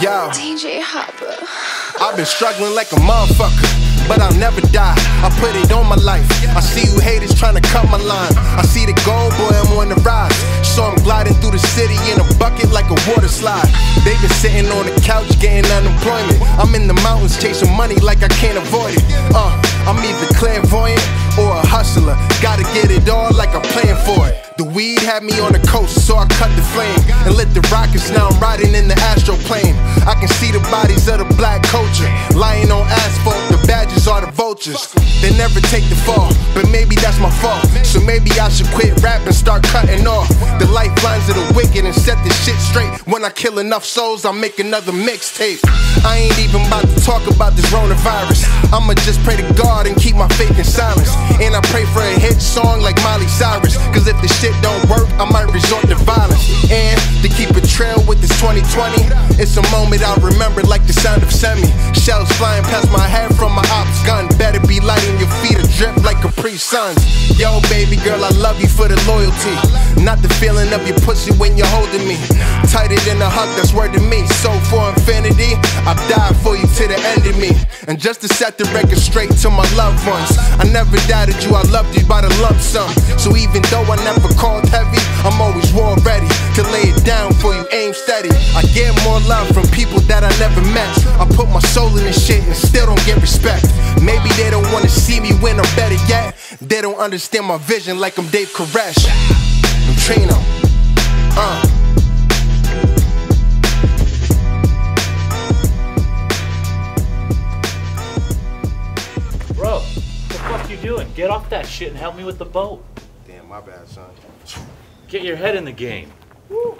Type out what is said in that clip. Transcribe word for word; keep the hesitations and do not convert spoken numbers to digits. Yo, D J Hopper. I've been struggling like a motherfucker, but I'll never die. I put it on my life. I see you haters trying to cut my line. I see the gold, boy, I'm on the rise. So I'm gliding through the city in a bucket like a water slide. They been sitting on the couch getting unemployment. I'm in the mountains chasing money like I can't avoid it. Uh, I'm either clairvoyant or a hustler. Gotta get it all like I'm playing for it. The weed had me on the coast, so I cut the flame and lit the rockets, now I'm riding in the astral plane. I can see the bodies of the black culture lying on asphalt, the badges are the vultures. They never take the fall, but maybe that's my fault. So maybe I should quit rap and start cutting off the lifelines of the wicked and set this shit straight. When I kill enough souls, I'll make another mixtape. I ain't even about to talk about this coronavirus. I'ma just pray to God and keep my faith in silence. And I pray for a hit song like Miley Cyrus, cause if the shit don't work, I might resort to violence. And to keep a trail with this twenty twenty, it's a moment I'll remember like the sound of semi shells flying past my head from my op's gun. Better be lighting your feet a drip like Capri Suns. Yo baby girl, I love you for the loyalty, not the feeling of your pussy when you're holding me tighter than a hug, that's word to me. So for infinity, I've died for you to the end of me. And just to set the record straight to my loved ones, I never doubted you, I loved you by the lump sum. So even though I never called heavy, I'm always war ready to lay it down for you, aim steady. I get more love from people that I never met. I put my soul in this shit and still don't get respect. Maybe they don't wanna see me win, or better yet, they don't understand my vision like I'm Dave Koresh. I'm Trino. Uh Bro, what the fuck you doing? Get off that shit and help me with the boat. Damn, my bad, son. Get your head in the game. Woo.